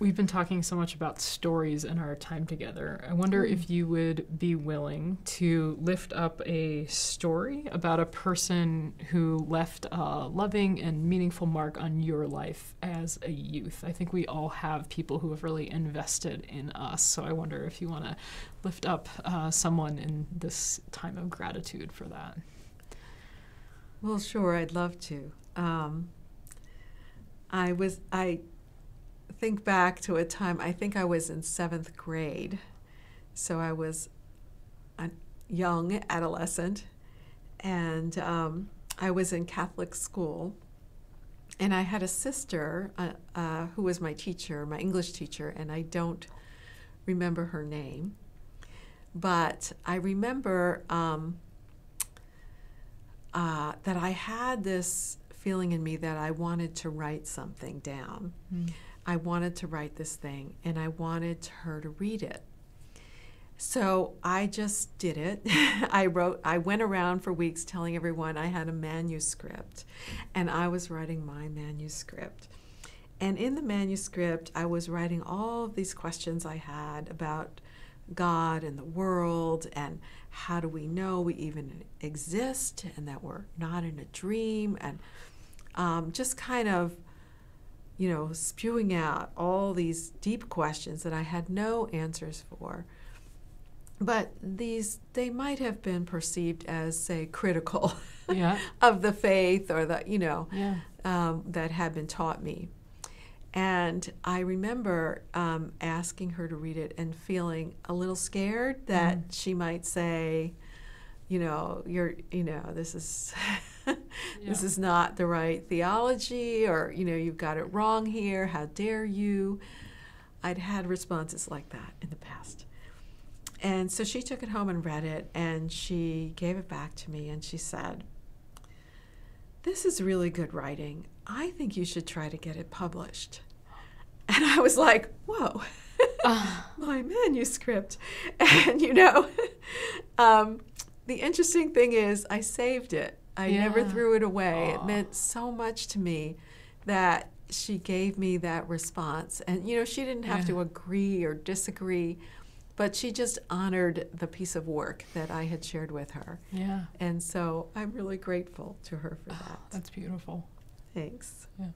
We've been talking so much about stories in our time together. I wonder if you would be willing to lift up a story about a person who left a loving and meaningful mark on your life as a youth. I think we all have people who have really invested in us, so I wonder if you want to lift up someone in this time of gratitude for that. Well, sure, I'd love to. I think back to a time, I think I was in 7th grade, so I was a young adolescent, and I was in Catholic school, and I had a sister who was my teacher, my English teacher, and I don't remember her name, but I remember that I had this feeling in me that I wanted to write something down. Mm. I wanted to write this thing, and I wanted her to read it. So I just did it. I went around for weeks telling everyone I had a manuscript, and I was writing my manuscript. And in the manuscript, I was writing all of these questions I had about God and the world, and how do we know we even exist, and that we're not in a dream, and just kind of, you know, spewing out all these deep questions that I had no answers for. But these, they might have been perceived as, say, critical of the faith or the, you know, that had been taught me. And I remember asking her to read it and feeling a little scared that she might say, you know, this is this is not the right theology, or, you know, you've got it wrong here, how dare you. I'd had responses like that in the past. And so she took it home and read it, and she gave it back to me, and she said, "This is really good writing. I think you should try to get it published." And I was like, whoa, my manuscript. And, you know, the interesting thing is I saved it. I never threw it away. Aww. It meant so much to me that she gave me that response. And, you know, she didn't have to agree or disagree, but she just honored the piece of work that I had shared with her. Yeah. And so I'm really grateful to her for that. That's beautiful. Thanks. Yeah.